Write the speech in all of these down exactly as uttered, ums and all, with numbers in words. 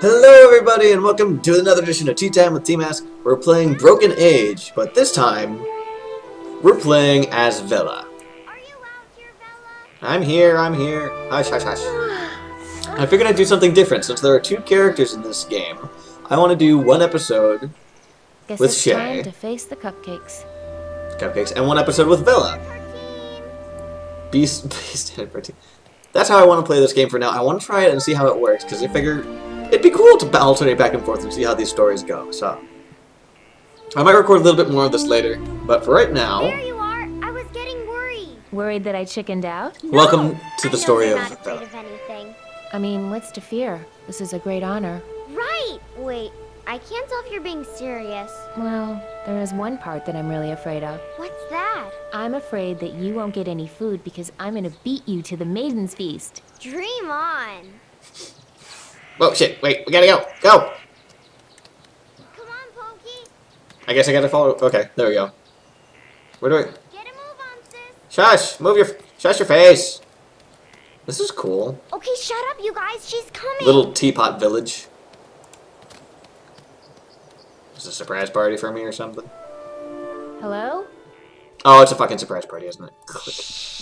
Hello everybody and welcome to another edition of Tea Time with T-Mask. We're playing Broken Age, but this time we're playing as Vella. Are you out here, Vella? I'm here, I'm here. Hush, hush, hush. I figured I'd do something different since there are two characters in this game. I want to do one episode Guess with it's Shay. Time to face the cupcakes. Cupcakes, and one episode with Vella. Beast, Beastender. That's how I want to play this game for now. I want to try it and see how it works because I figure it'd be cool to alternate back and forth and see how these stories go, so. I might record a little bit more of this later, but for right now... There you are! I was getting worried! Worried that I chickened out? No. Welcome to the story of... I know you're not afraid of anything. I mean, what's to fear? This is a great honor. Right! Wait, I can't tell if you're being serious. Well, there is one part that I'm really afraid of. What's that? I'm afraid that you won't get any food because I'm gonna beat you to the Maiden's Feast. Dream on! Oh shit, wait, we gotta go, go! Come on, Pokey! I guess I gotta follow, okay, there we go. Where do I... Get a move on, sis! Shush, move your, shush your face! This is cool. Okay, shut up, you guys, she's coming! Little teapot village. Is it a surprise party for me or something? Hello? Oh, it's a fucking surprise party, isn't it? Click.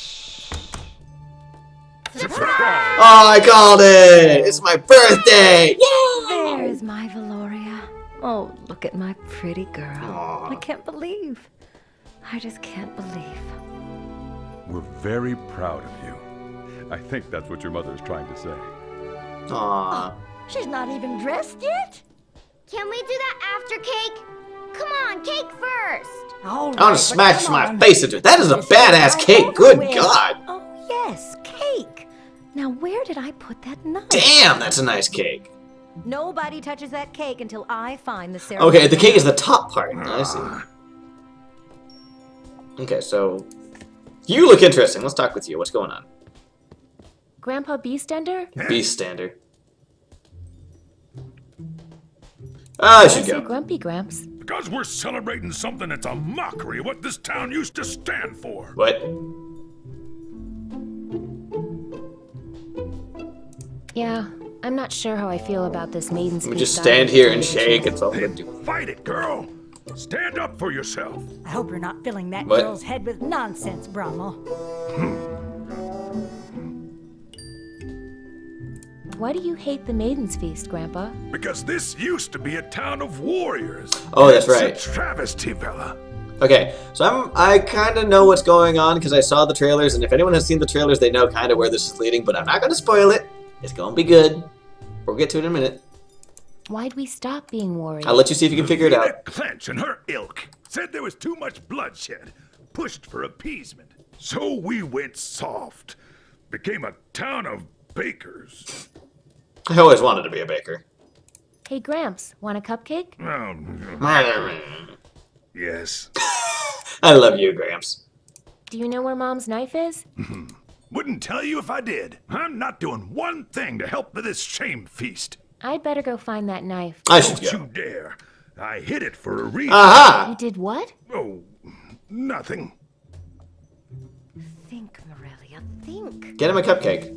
Surprise! Oh, I called it! It's my birthday! Yay! There is my Valoria. Oh, look at my pretty girl. Aww. I can't believe. I just can't believe. We're very proud of you. I think that's what your mother is trying to say. Aww. Oh, she's not even dressed yet? Can we do that after cake? Come on, cake first! All right, I want to smash my on. face into it. That is a badass cake. Good win. God. Oh, yes, cake. Now where did I put that knife? Damn, that's a nice cake. Nobody touches that cake until I find the ceremony. Okay, the cake is the top part. I see. Okay, so you look interesting. Let's talk with you. What's going on? Grandpa Beastender? Beastender. Ah, I should go. Grumpy Gramps. Because we're celebrating something that's a mockery of what this town used to stand for. What? Yeah, I'm not sure how I feel about this Maiden's Feast. We just stand here and shake. It's all good. Fight it, girl! Stand up for yourself! I hope you're not filling that what? girl's head with nonsense, Bromel. Hmm. Why do you hate the Maiden's Feast, Grandpa? Because this used to be a town of warriors. Oh, that's right. It's a travesty, Vella. Okay, so I'm, I kind of know what's going on because I saw the trailers, and if anyone has seen the trailers, they know kind of where this is leading, but I'm not going to spoil it. It's gonna be good. We'll get to it in a minute. Why'd we stop being warriors? I'll let you see if you can figure it out. Clench and her ilk said there was too much bloodshed, pushed for appeasement. So we went soft. Became a town of bakers. I always wanted to be a baker. Hey, Gramps, want a cupcake? Um, yes. I love you, Gramps. Do you know where Mom's knife is? Wouldn't tell you if I did. I'm not doing one thing to help with this shame feast. I'd better go find that knife. I should Don't go. you dare. I hid it for a reason. Aha! You did what? Oh, nothing. Think, Mirelia, think. Get him a cupcake.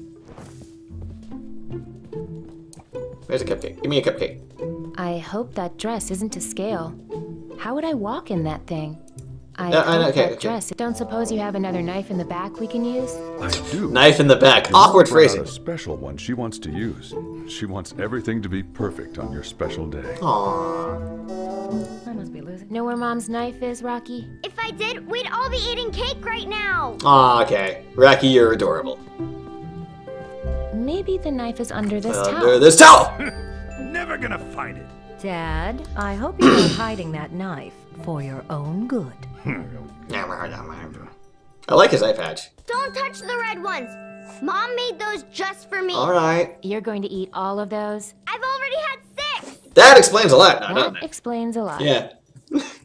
Where's a cupcake? Give me a cupcake. I hope that dress isn't to scale. How would I walk in that thing? I uh, uh, okay, okay. dress. Don't suppose you have another knife in the back we can use? I do. Knife in the back. Awkward phrasing. A special one she wants to use. She wants everything to be perfect on your special day. Aww. I must be losing. Know where Mom's knife is, Rocky? If I did, we'd all be eating cake right now. Aw, okay. Rocky, you're adorable. Maybe the knife is under this under towel. Under this towel! Never gonna find it. Dad, I hope you're not hiding that knife for your own good. I like his eye patch. Don't touch the red ones. Mom made those just for me. All right. You're going to eat all of those? I've already had six. That explains a lot. No, that explains a lot. Yeah.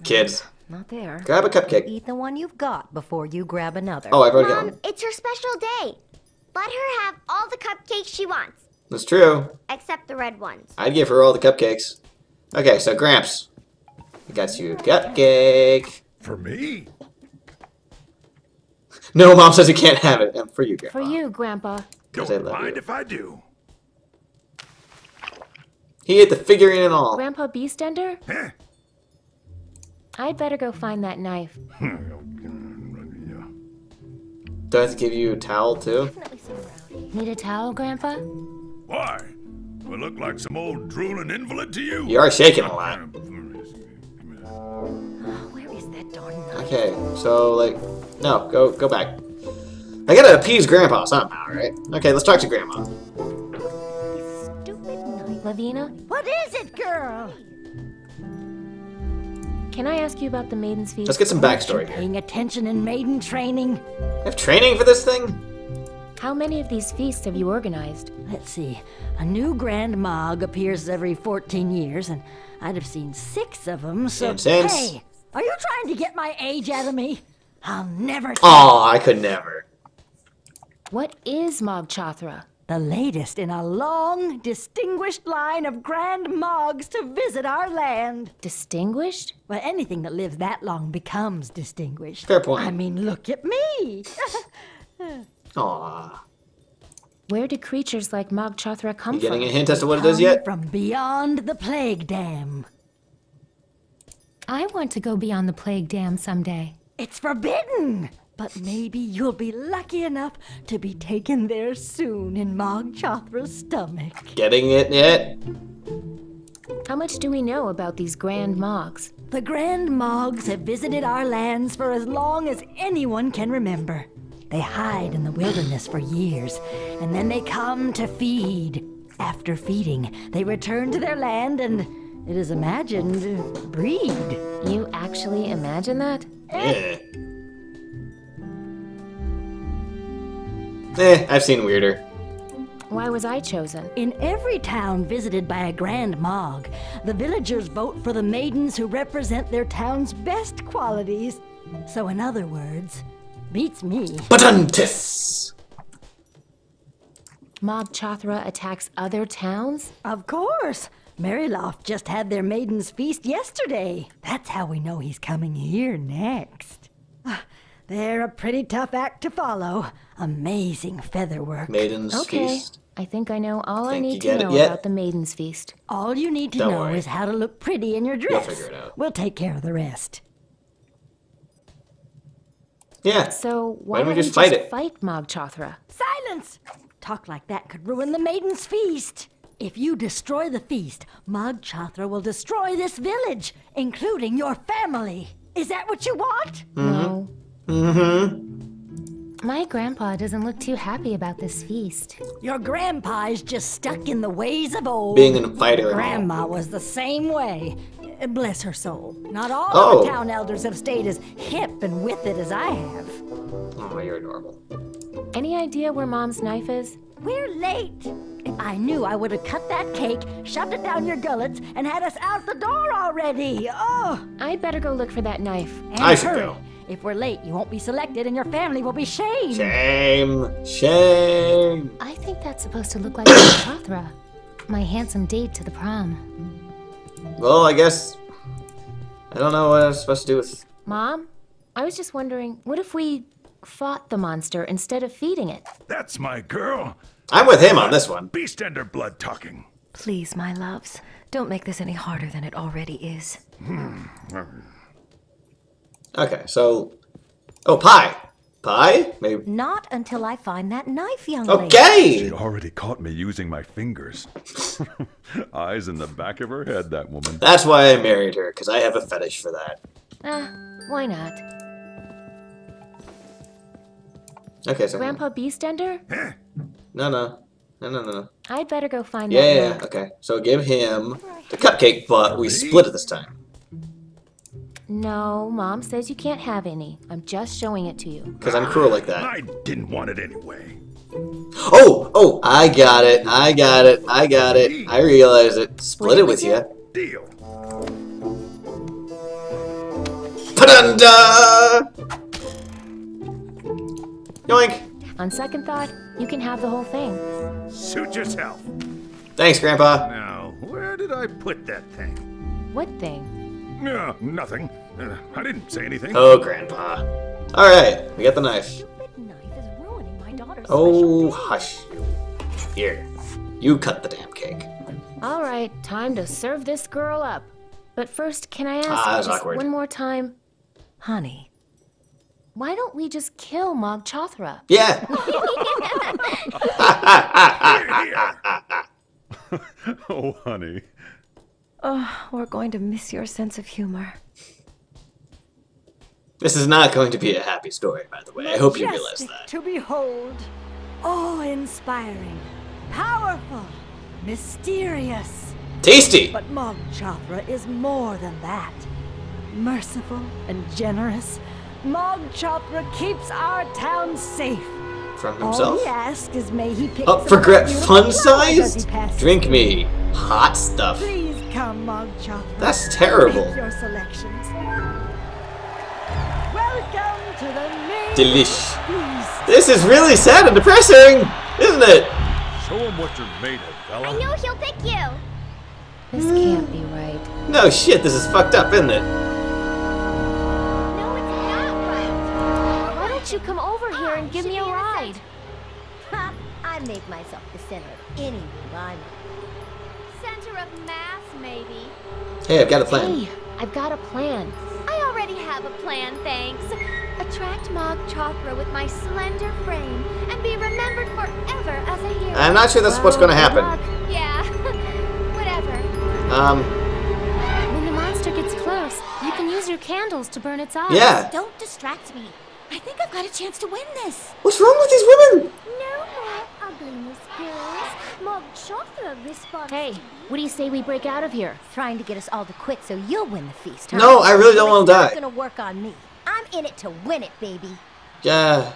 Kids. Not there. Grab a cupcake. Eat the one you've got before you grab another. Oh, I've already got one. It's her special day. Let her have all the cupcakes she wants. That's true. Except the red ones. I'd give her all the cupcakes. Okay, so Gramps, I got you a cupcake. For me? No, Mom says you can't have it. And for you, Grandpa. For you, Grandpa. Don't mind if I do. He ate the figurine and all. Grandpa Beastender? Huh? I'd better go find that knife. Do I have to give you a towel too? Need a towel, Grandpa? Why? Do I look like some old drooling invalid to you? You are shaking a lot. Oh, where is that darn knife? Okay, so like, no, go go back. I gotta appease Grandpa somehow, right? Okay, let's talk to Grandma. Stupid knife, Lavina. What is it, girl? Can I ask you about the maiden's feast? Let's get some backstory. Paying attention in maiden training. I have training for this thing? How many of these feasts have you organized? Let's see. A new Grand Mog appears every fourteen years, and I'd have seen six of them, so... Sense. Hey, are you trying to get my age out of me? I'll never... Oh, I could never. What is Mog Chathra? The latest in a long, distinguished line of Grand Mogs to visit our land. Distinguished? Well, anything that lives that long becomes distinguished. Fair point. I mean, look at me. Aww. Where do creatures like Mog Chathra come from? You getting a hint as to what it is yet? From beyond the Plague Dam. I want to go beyond the Plague Dam someday. It's forbidden! But maybe you'll be lucky enough to be taken there soon in Mog Chathra's stomach. Getting it yet? How much do we know about these Grand Mogs? The Grand Mogs have visited our lands for as long as anyone can remember. They hide in the wilderness for years, and then they come to feed. After feeding, they return to their land and, it is imagined, breed. You actually imagine that? Eh. Eh, I've seen weirder. Why was I chosen? In every town visited by a Grand Mog, the villagers vote for the maidens who represent their town's best qualities. So in other words, beats me. Button-tiss! Mog Chathra attacks other towns? Of course! Meriloft just had their maiden's feast yesterday. That's how we know he's coming here next. They're a pretty tough act to follow. Amazing featherwork. Maiden's okay. Feast. I think I know all I, I need to know about the Maiden's Feast. All you need to Don't know worry. is how to look pretty in your dress. You'll figure it out. We'll take care of the rest. Yeah. So why, why don't we just, we just fight it? Fight Mog Chathra. Silence! Talk like that could ruin the Maiden's Feast. If you destroy the feast, Mog Chathra will destroy this village, including your family. Is that what you want? Mm-hmm. No. Mm-hmm. My grandpa doesn't look too happy about this feast. Your grandpa is just stuck in the ways of old. Being a fighter. Grandma was the same way. Bless her soul. Not all oh. of the town elders have stayed as hip and with it as I have. Oh, you're adorable. Any idea where Mom's knife is? We're late. If I knew, I would have cut that cake, shoved it down your gullets, and had us out the door already. Oh! I'd better go look for that knife. And I should hurry. go. If we're late, you won't be selected and your family will be shamed. Shame. Shame. I think that's supposed to look like Chathra. My handsome date to the prom. Well, I guess... I don't know what I was supposed to do with... Mom, I was just wondering, what if we fought the monster instead of feeding it? That's my girl. I'm with him on this one. Beastender blood talking. Please, my loves, don't make this any harder than it already is. Okay, so... Oh, pie! Pie? Maybe... Not until I find that knife, young lady. Okay! She already caught me using my fingers. Eyes in the back of her head, that woman. That's why I married her, because I have a fetish for that. Ah, uh, why not? Okay, so... Grandpa Beastender? Huh? No, no. No, no, no, no. I'd better go find yeah, that Yeah, yeah, okay. So give him the cupcake, but we split it this time. No, Mom says you can't have any. I'm just showing it to you. Because I'm cruel like that. I didn't want it anyway. Oh, oh, I got it. I got it. I got it. I realize it. Split it with you. Deal. Ta-da! Yoink. On second thought, you can have the whole thing. Suit yourself. Thanks, Grandpa. Now, where did I put that thing? What thing? No, nothing. Uh, I didn't say anything. Oh, Grandpa. All right, we got the knife. Oh, hush. Here, you cut the damn cake. All right, time to serve this girl up. But first, can I ask ah, just awkward. one more time? Honey, why don't we just kill Mog Chathra? Yeah. Oh, honey. Oh, we're going to miss your sense of humor. This is not going to be a happy story, by the way. Majestic I hope you realize that. To behold, awe-inspiring, powerful, mysterious. Tasty! But Mog Chathra is more than that. Merciful and generous, Mog Chathra keeps our town safe. From himself? All he asks is may he pick Up for grab fun-sized? Drink me. Hot stuff. Please come, Mog Chathra. That's terrible. Make your selections. Welcome to the Delish. This is really sad and depressing, isn't it? Show him what you're made of, fella. I know he'll pick you. This can't be right. No shit, this is fucked up, isn't it? No, it's not right. Why don't you come over here oh, and give me a ride? Ha! I make myself the center of any rhyme. Center of mass, maybe. Hey, I've got a plan. Hey, I've got a plan. I already have a plan, thanks. Attract Mog Chathra with my slender frame and be remembered forever as a hero. I'm not sure that's well, what's going to happen. Luck. Yeah. Um, when the monster gets close, you can use your candles to burn its eyes. Yeah. Don't distract me. I think I've got a chance to win this. What's wrong with these women? No more ugliness, girls. Mog Chathra responds. Hey, what do you say we break out of here? Trying to get us all to quit so you'll win the feast. Huh? No, I really don't want to die. It's gonna work on me. I'm in it to win it, baby. Yeah.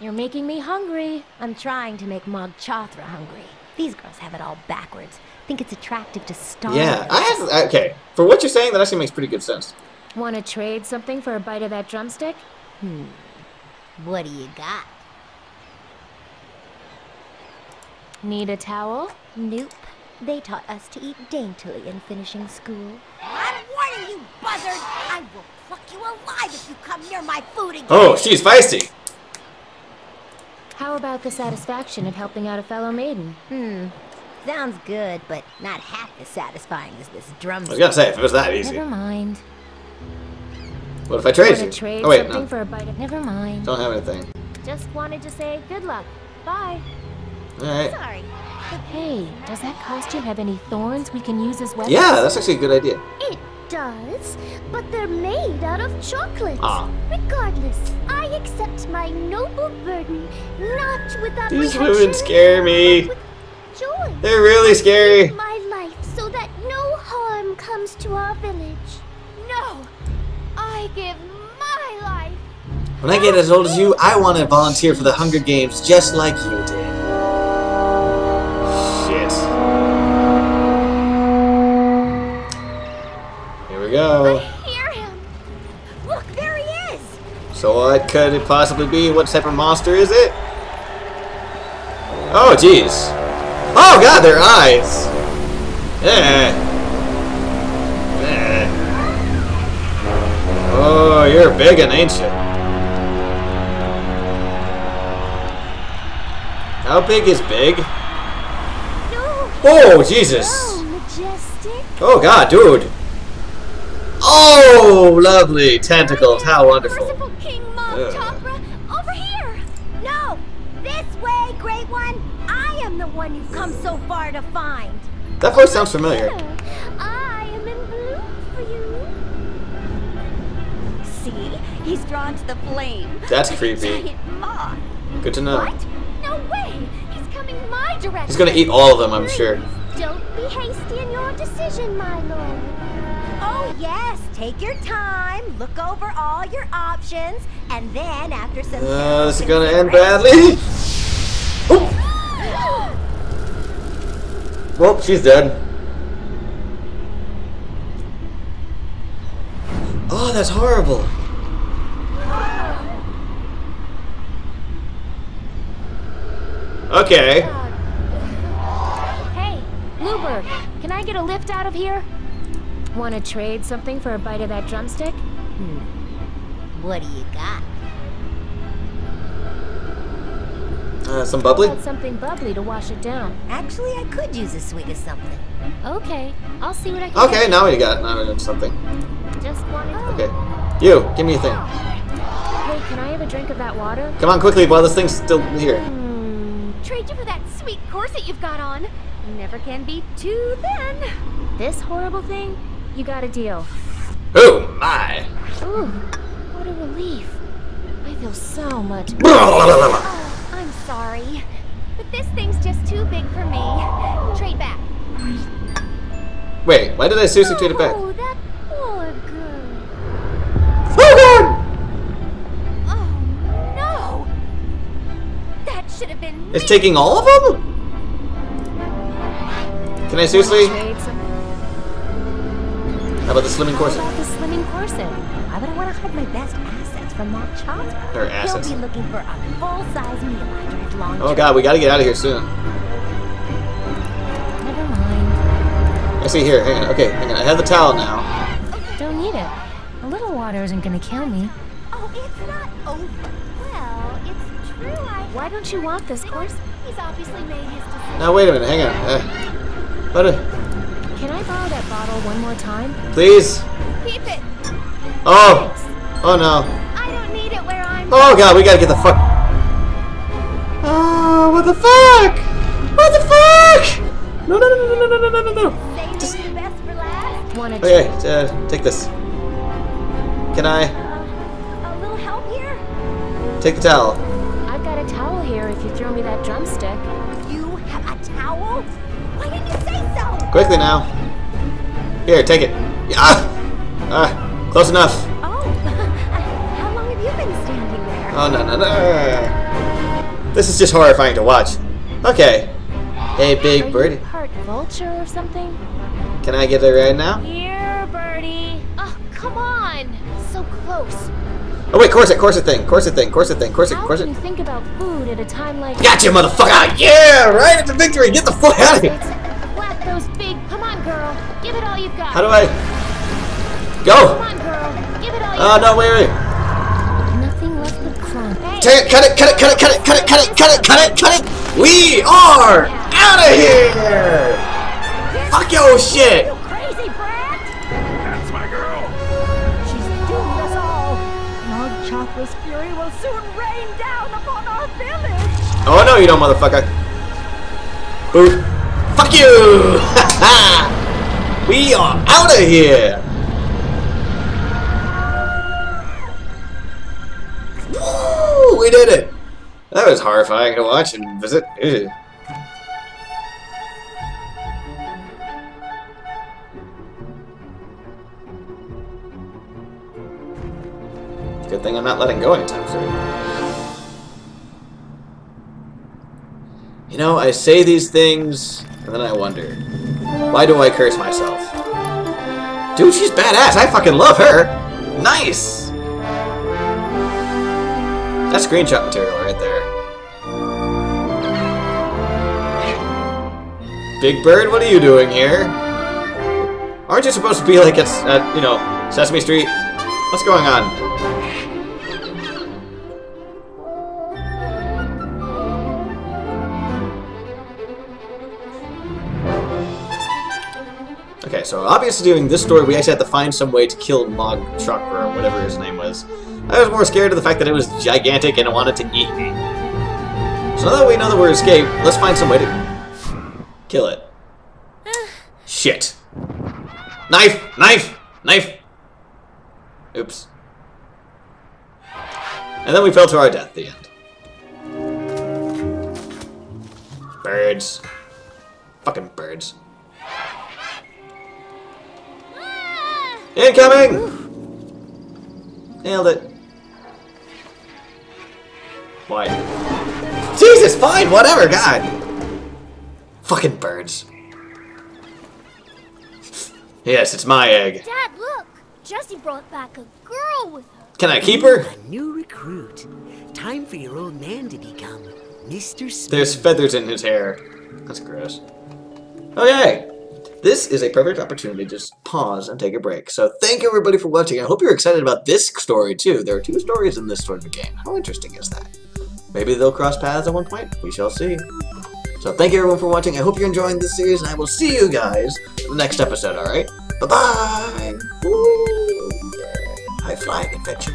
You're making me hungry. I'm trying to make Mog Chathra hungry. These girls have it all backwards. Think it's attractive to starve. Yeah, I have. Okay, for what you're saying, that actually makes pretty good sense. Want to trade something for a bite of that drumstick? Hmm. What do you got? Need a towel? Nope. They taught us to eat daintily in finishing school. I'm warning you, buzzard! I will pluck you alive if you come near my food again. Oh, she's feisty. How about the satisfaction of helping out a fellow maiden? Hmm. Sounds good, but not half as satisfying as this drum. I was gonna say, if it was that easy. Never mind. What if I trade you? Trade oh wait, something no. For a bite of... Never mind. Don't have anything. Just wanted to say good luck. Bye. All right. Sorry. Hey, does that costume have any thorns we can use as weapons? Yeah, that's actually a good idea. It does, but they're made out of chocolate. Ah. Regardless, I accept my noble burden, not without. These women scare me. Joy. They're really scary. My life so that no harm comes to our village. No, I give my life. When I get as old as you, I want to volunteer for the Hunger Games just like you did. Shit. Here we go. I hear him. Look, there he is. So what could it possibly be? What type of monster is it? Oh, jeez. Oh god, their eyes! Eh. Eh. Oh, you're big and ancient. How big is big? No. Oh, Jesus! No, majestic. Oh god, dude! Oh, lovely tentacles, how wonderful. Merciful King Mog Chathra, over here! No! This way, great one! I am the one you've come so far to find. That voice sounds familiar. I am in bloom for you. See, he's drawn to the flame. That's creepy. Good to know. What? No way! He's coming my direction. He's gonna eat all of them, I'm sure. Don't be hasty in your decision, my lord. Oh yes, take your time. Look over all your options, and then after some. Uh, this is gonna end badly. Oh. Well, she's dead. Oh, that's horrible. Okay. Hey, Loobert, can I get a lift out of here? Want to trade something for a bite of that drumstick? Hmm. What do you got? Uh, some bubbly? I want something bubbly to wash it down. Actually, I could use a swig of something. Okay, I'll see what I can Okay, get. now what you got? Now I have something. Just wanted to... Okay. You, give me a thing. Hey, can I have a drink of that water? Come on, quickly, while this thing's still here. Hmm. Trade you for that sweet corset you've got on. You never can be too thin. This horrible thing? You got a deal. Oh, my. Ooh, what a relief. I feel so much better. Oh, I'm sorry, but this thing's just too big for me. Trade back. Wait, why did I seriously oh, trade it back? Oh, that poor girl. Oh, God! Oh, no! That should have been me. It's taking all of them? Can I seriously? How about the slimming corset? How about the slimming corset? Why would I want to hide my best assets from Mog Chathra? Their assets. He'll be looking for a full-size meal after his long trip. Oh God, we gotta get out of here soon. Never mind. I see here. Hang on. Okay, hang on. I have the towel now. Don't need it. A little water isn't gonna kill me. Oh, it's not. Oh, well, it's true. I. Why don't you want this corset? He's obviously made his decision. Now wait a minute. Hang on. Uh, what a. Can I borrow that bottle one more time? Please. Keep it. Oh. Oh no. I don't need it where I'm. Oh God, we gotta get the fuck. Oh, what the fuck? What the fuck? No, no, no, no, no, no, no, no, no. Just. Okay, uh, take this. Can I? A little help here? Take the towel. I've got a towel here. If you throw me that drumstick. You have a towel? Why didn't you say so? Quickly now. Here, take it. Ah! Ah! Close enough. Oh! How long have you been standing there? Oh, no, no, no. This is just horrifying to watch. Okay. Hey, big birdie. Are you part vulture or something? Can I get it right now? Here, birdie. Oh, come on. So close. Oh, wait, corset, corset thing, corset thing, corset thing, corset, corset. How can you think about food at a time like... Gotcha, motherfucker! Yeah, right? It's a victory! Get the fuck out of here! Flap those big... Come on, girl. Give it all you've got. How do I... Go! Come on, girl. Give it all you've got. Oh, no, wait, wait. Nothing left but crumbs. Hey. Cut it, cut it, cut it, cut it, cut it, cut it, cut it, cut it, cut it! We are out of here! Fuck your shit! Chathra's fury will soon rain down upon our village. Oh no, you don't, motherfucker! Boop! Fuck you! We are out of here. Woo! We did it. That was horrifying to watch and visit. Ew. Good thing I'm not letting go anytime soon. You know, I say these things, and then I wonder, why do I curse myself? Dude, she's badass! I fucking love her! Nice! That's screenshot material right there. Big Bird, what are you doing here? Aren't you supposed to be like it's, uh, you know, Sesame Street? What's going on? Okay, so obviously doing this story, we actually had to find some way to kill Mog Chathra, or whatever his name was. I was more scared of the fact that it was gigantic and it wanted to eat me. So now that we know that we're escaped, let's find some way to kill it. Shit. Knife! Knife! Knife! Oops. And then we fell to our death at the end. Birds. Fucking birds. Incoming! Oof. Nailed it. Why? Jesus, fine, whatever, God! Fucking birds. Yes, it's my egg. Dad, look! Jessie brought back a girl with her. Can I keep her? A new recruit. Time for your old man to become Mister Smith. There's feathers in his hair. That's gross. Okay. This is a perfect opportunity to just pause and take a break. So thank you everybody for watching. I hope you're excited about this story too. There are two stories in this sort of game. How interesting is that? Maybe they'll cross paths at one point. We shall see. So thank you everyone for watching. I hope you're enjoying this series, and I will see you guys in the next episode, alright? Bye-bye! Woo! High-flying adventures.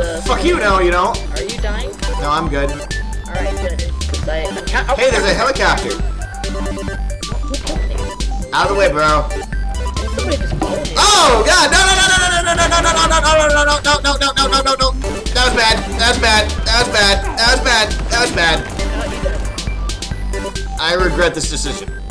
Uh, Fuck you, no, you don't! Are you dying? No, I'm good. Alright, good. I, oh, hey, there's a helicopter! Out of the way, bro! Oh, God! No, no, no, no, no, no, no, no, no, no, no, no, no, no, no, no, no, no, no, no! That was bad. That was bad. That was bad. That was bad. That was bad. I regret this decision.